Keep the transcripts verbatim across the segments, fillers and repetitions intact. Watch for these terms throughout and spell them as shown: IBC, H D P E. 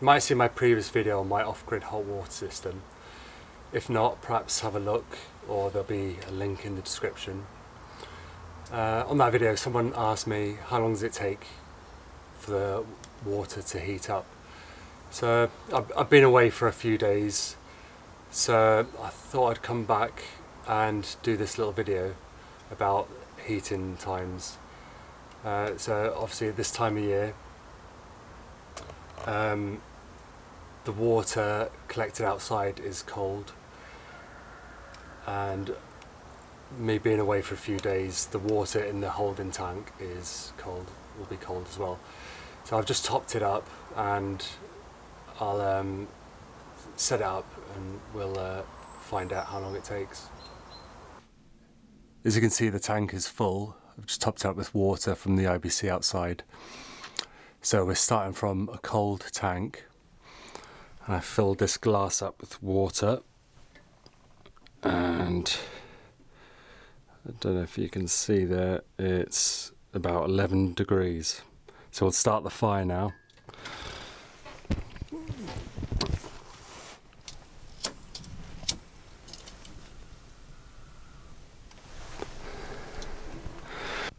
You might see my previous video on my off-grid hot water system. If not, perhaps have a look, or there'll be a link in the description. Uh, on that video, someone asked me how long does it take for the water to heat up. So I've, I've been away for a few days, so I thought I'd come back and do this little video about heating times. Uh, so obviously at this time of year, um, the water collected outside is cold, and me being away for a few days, the water in the holding tank is cold, will be cold as well. So I've just topped it up, and I'll um, set it up and we'll uh, find out how long it takes. As you can see, the tank is full. I've just topped up with water from the I B C outside. So we're starting from a cold tank, and I filled this glass up with water, and I don't know if you can see there, it's about eleven degrees. So we'll start the fire now.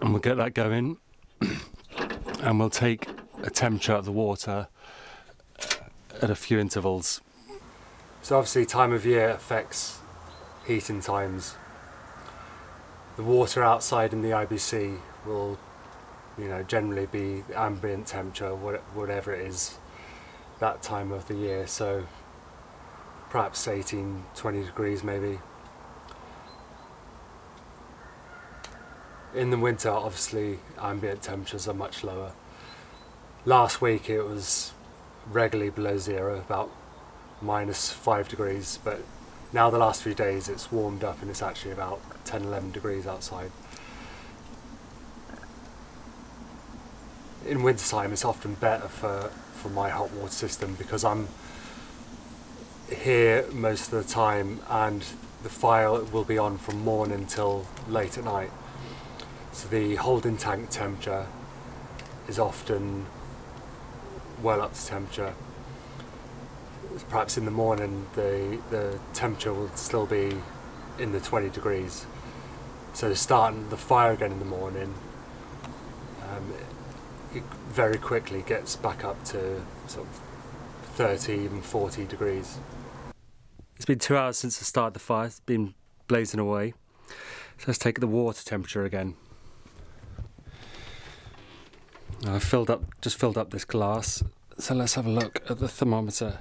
And we'll get that going, and we'll take a temperature of the water at a few intervals. So obviously time of year affects heating times. The water outside in the I B C will, you know, generally be the ambient temperature, whatever it is that time of the year. So perhaps eighteen, twenty degrees maybe. In the winter, obviously, ambient temperatures are much lower. Last week it was regularly below zero, about minus five degrees, but now the last few days it's warmed up and it's actually about ten, eleven degrees outside. In winter time it's often better for, for my hot water system, because I'm here most of the time and the fire will be on from morning till late at night. So the holding tank temperature is often well up to temperature. Perhaps in the morning the, the temperature will still be in the twenty degrees. So starting the fire again in the morning, um, it very quickly gets back up to sort of thirty, even forty degrees. It's been two hours since I started the fire, it's been blazing away. So let's take the water temperature again. I've filled up, just filled up this glass. So let's have a look at the thermometer,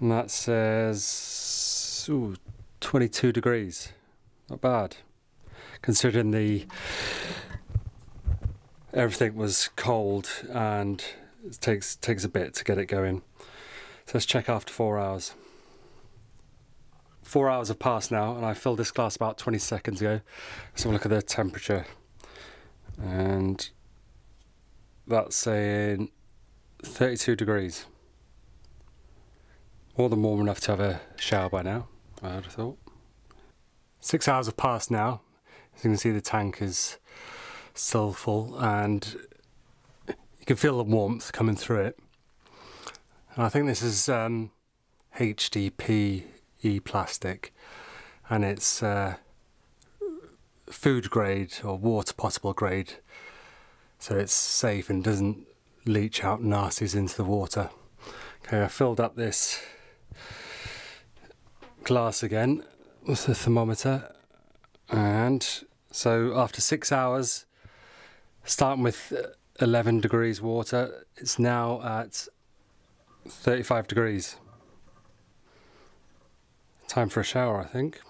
and that says ooh, twenty-two degrees. Not bad, considering the everything was cold and it takes takes a bit to get it going. So let's check after four hours. Four hours have passed now, and I filled this glass about twenty seconds ago. Let's have a look at the temperature, and that's saying thirty-two degrees. More than warm enough to have a shower by now, I would have thought. Six hours have passed now. As you can see, the tank is still full, and you can feel the warmth coming through it. And I think this is um, H D P E plastic, and it's uh, food grade or water potable grade, so it's safe and doesn't leach out nasties into the water. Okay, I filled up this glass again with the thermometer, and so after six hours, starting with eleven degrees water, it's now at thirty-five degrees. Time for a shower, I think.